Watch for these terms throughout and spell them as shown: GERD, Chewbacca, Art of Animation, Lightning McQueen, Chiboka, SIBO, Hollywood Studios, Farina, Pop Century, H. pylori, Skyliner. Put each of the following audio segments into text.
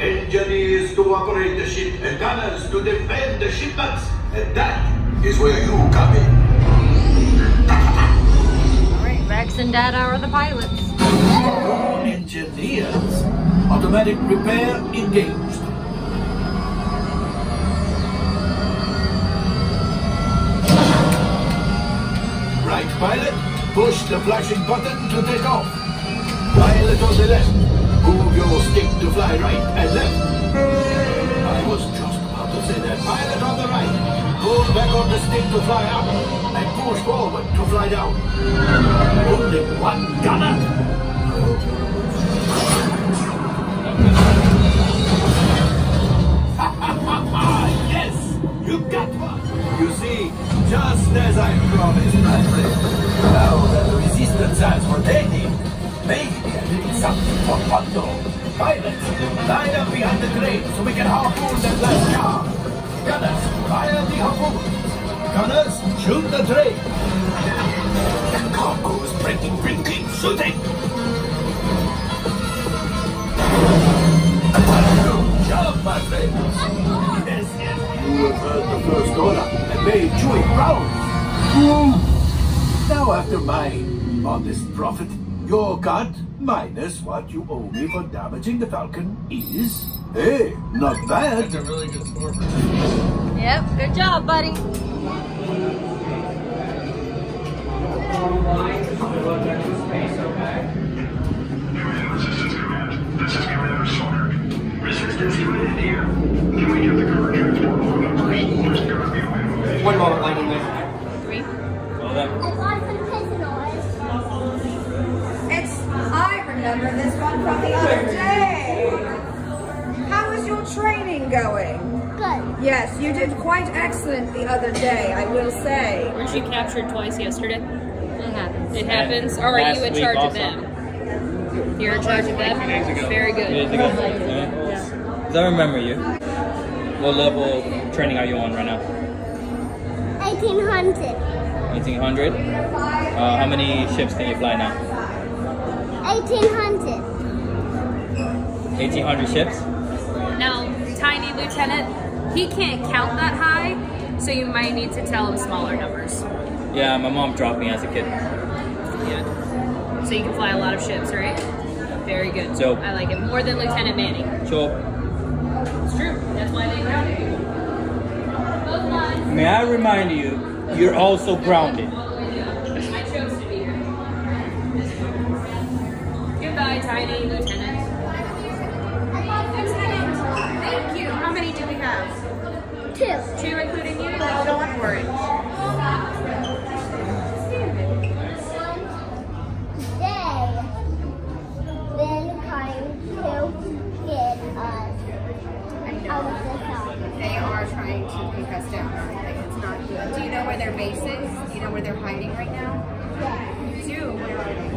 Engineers to operate the ship and gunners to defend the shipments. And that is where you come in. Alright, Rex and Data are the pilots. Engineers? Automatic repair engaged. Right, pilot. Push the flashing button to take off. Pilot on the left. Move your stick to fly right and left. I was just about to say that. Pilot on the right. Pull back on the stick to fly up. And push forward to fly down. Only one gunner. Yes! You got one! You see, just as I promised, my friend. Now that the resistance has what they need, maybe a little something for Pondo. Pilots, line up behind the crane so we can harpoon that last car. Gunners, fire the harpoon. Gunners, shoot the train. The cargo's breaking, blinking, shooting. Jump, my friend. Yes, yes. You have heard the first order and made Chewie proud. Ooh. Now after my honest profit, your cut minus what you owe me for damaging the Falcon is, hey, not bad. That's a really good score for you. Yep, good job, buddy. Resistance command, this is Commander Sawyer. Resistance unit here. Can we get the cover transport loaded first? There's gotta be a way to move it. One moment, landing there. Three. Well done. Remember this one from the other day. How is your training going? Good. Yes, you did quite excellent the other day, I will say. Weren't you captured twice yesterday? It happens. It happens. All right, you in charge of them. You're in charge of them? Very good. 2 days ago. Yeah. Because I remember you. What level training are you on right now? 1800. 1800? How many ships can you fly now? 1800. 1800 ships? No, tiny lieutenant, he can't count that high, so you might need to tell him smaller numbers. Yeah, my mom dropped me as a kid. Yeah. So you can fly a lot of ships, right? Very good. So I like it more than Lieutenant Manning. So it's true. That's why they grounded you. Both lines. May I remind you, you're also grounded. Tiny lieutenant. I love lieutenant. Thank you. How many do we have? Two. Two including you? No, don't worry. Then trying to get us out of the town. They are trying to pick us down. Like, it's not good. Do you know where their base is? Do you know where they're hiding right now? Yeah. You do? Where are they?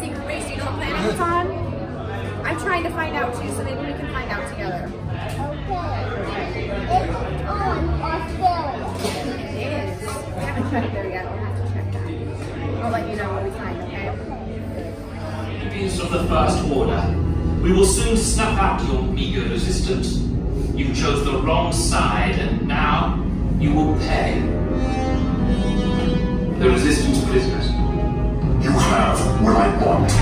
Secret base you don't plan it on? I'm trying to find out too, so maybe we can find out together. Okay. It's on Australia. It is. We haven't checked there yet. We'll have to check that. I'll let you know when we find it, okay? Enemies of the First Order. We will soon snuff out your meager resistance. You chose the wrong side, and now you will pay. The resistance prisoners. You have what I want.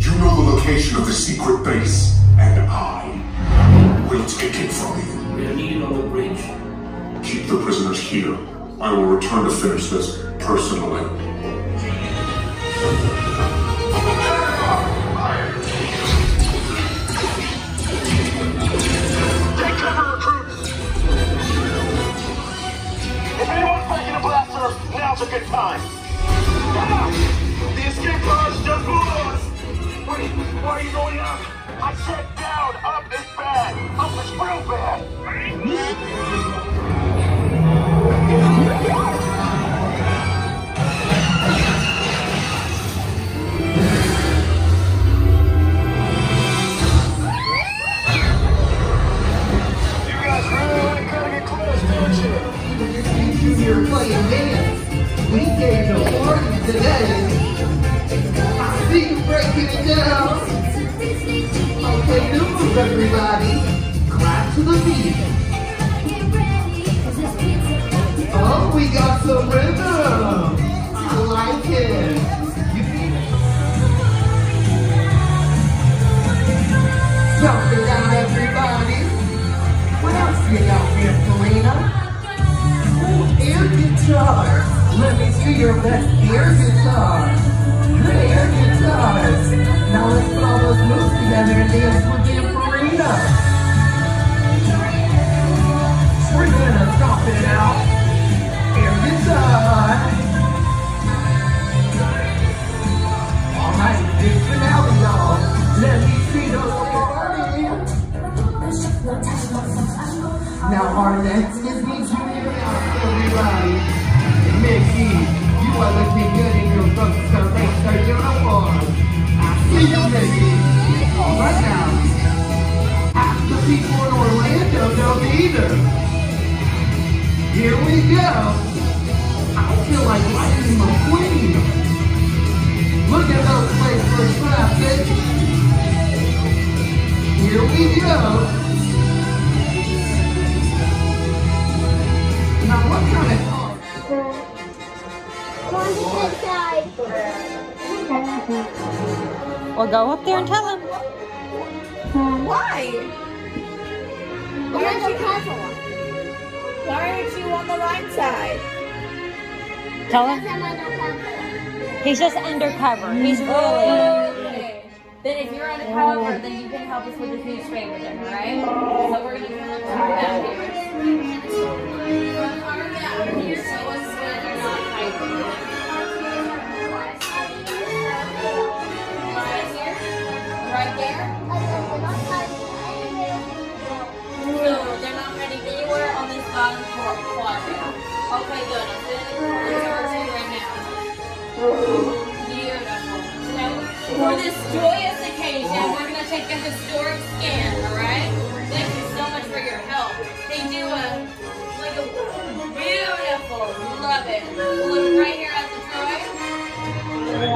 You know the location of the secret base, and I will take it from you. We are needed on the bridge. Keep the prisoners here. I will return to finish this personally. Take cover, troops! If anyone's making a blaster, now's a good time. The escape pods just blew us. Wait, why are you going up? I said down. Up is bad. Up is real bad. You guys really like gotta get close, don't you? You're playing games. We gave the award today. everybody, clap to the beat. Oh, we got some rhythm. I like it. Jump it out, everybody. What else you got here, Farina? Oh, air guitar. Let me see your best air guitar. Good air guitars. Now let's put all those moves together and dance with the Farina. We're gonna stop it out. Air guitar. Alright, big finale, y'all. Let me see those Farina. Now our next is me, everybody. Mickey, you are looking good in your book, so make sure you're on. I see you, Mickey. All right now. Ask the people in Orlando know me either. Here we go. I feel like Lightning McQueen. Look at those plates for traffic. Here we go. Now what kind of Well, go up there and tell him. Why? Why aren't you on the right side? Tell him. He's just undercover. He's really. Then if you're undercover, then you can help us with this huge favor, right? So we're going to look down here. We're going to carve down here so it's good or not hiding. Right there? No, they're not hiding anywhere on this bottom quadrant. Okay, good. Let's work to you right now. Beautiful. Now, for this joyous occasion, we're going to take a historic scan, alright? Thank you so much for your help. They do a beautiful, love it. Look right here at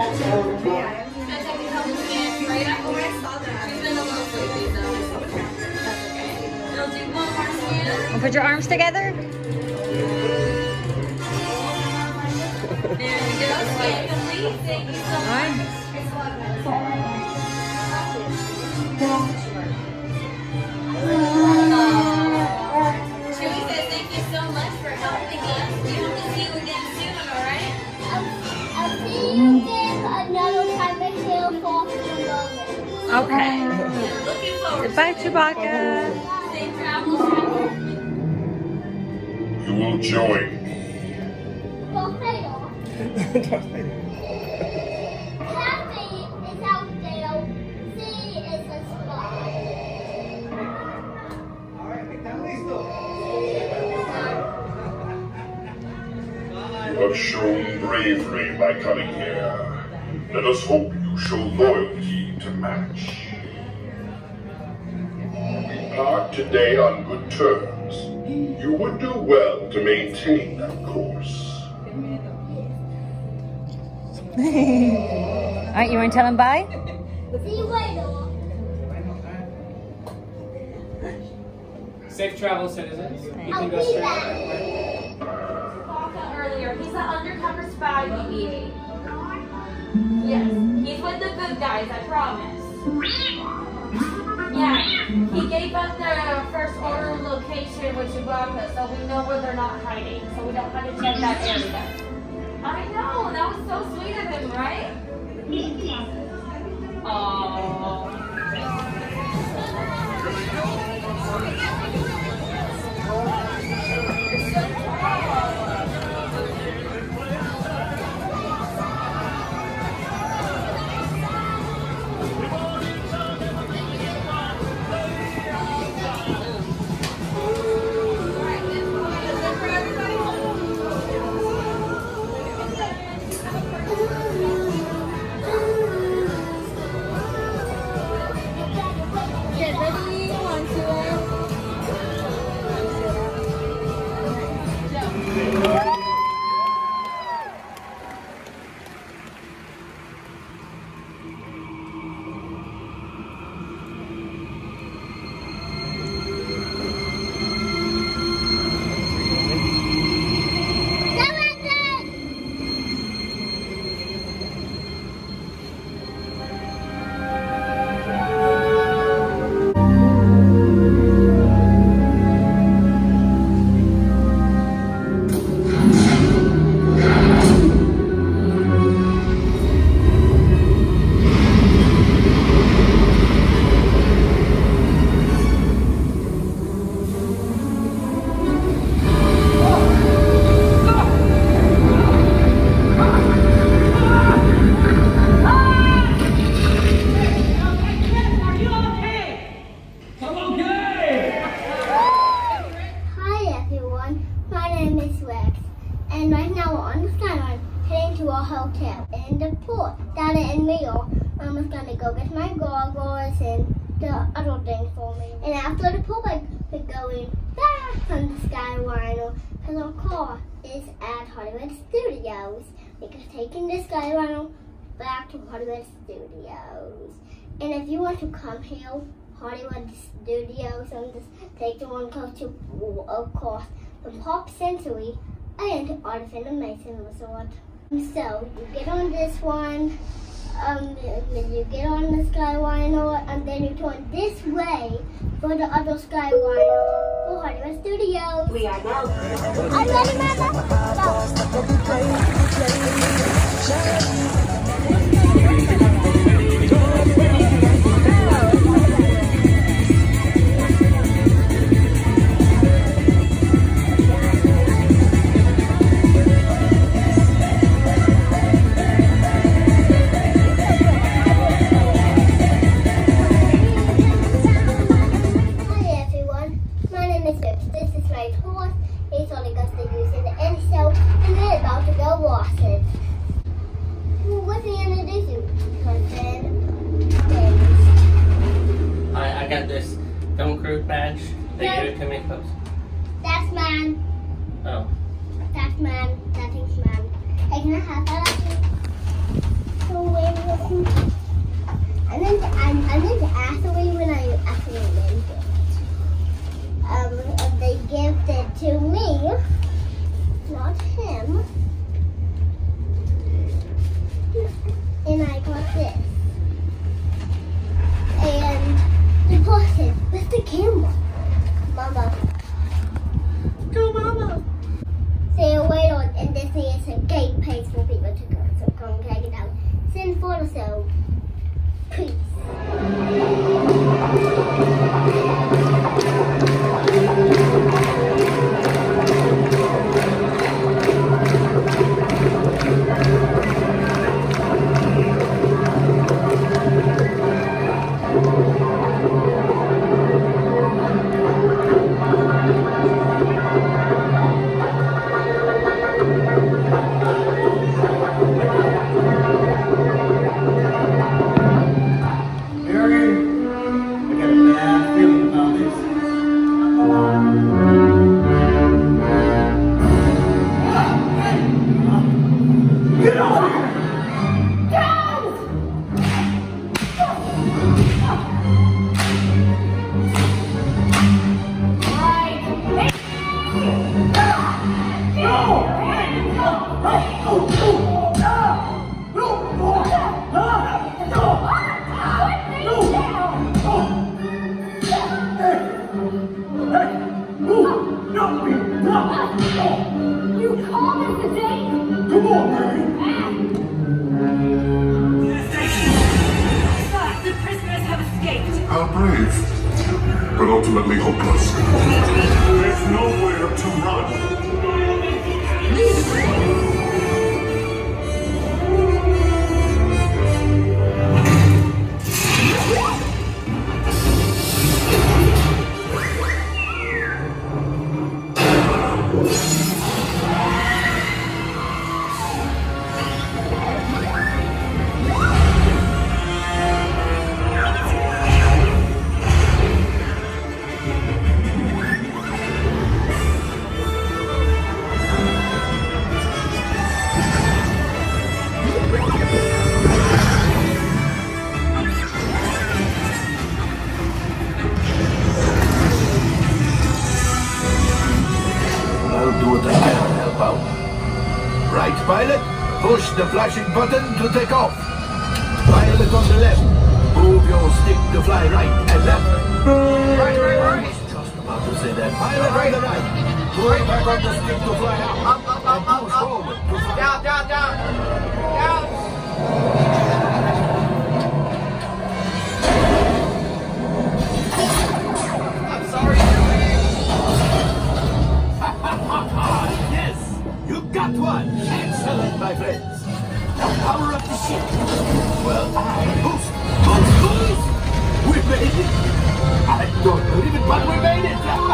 the toy. Yeah. And put your arms together. There we go. Thank you so much. Chewy said thank you so much for helping us. We hope to see you again soon, alright? I'll see you again another time I feel for okay. Looking forward. Goodbye, Chewbacca. Safe travels. You will join. Don't fail. Don't fail. Happy is out there. C is a spot. Alright, McDonald's though. You have shown bravery by coming here. Let us hope you show loyalty to match. We part today on good terms. You would do well to maintain that course. Alright, you want to tell him bye? See you later. Safe travel, citizens. You can go straight away. Chiboka earlier, he's an undercover spy we need. Yes, he's with the good guys, I promise. Yeah, he gave up the first order location with Chiboka, so we know where they're not hiding, so we don't have to check that area. I know, that was so sweet of him, right? pool. Daddy and me, Mama's gonna go get my goggles and the other things for me. And after the pool break, we're going back from the Skyliner because our car is at Hollywood Studios. We're taking the Skyliner back to Hollywood Studios. And if you want to come here, Hollywood Studios, and just take the one close to, of course, the Pop Century and Art of Animation Resort. So you get on this one, you get on the Skyliner, and then you turn this way for the other Skyliner for Hollywood Studios. We are now. I'm ready, Mama. Go. The flashing button to take off. Pilot on the left. Move your stick to fly right and left. Right. Just about to say that. Pilot right and right. Right back on the stick to fly out. Up. Push forward to fly. Down. Well, boost! We made it! I don't believe it, but we made it!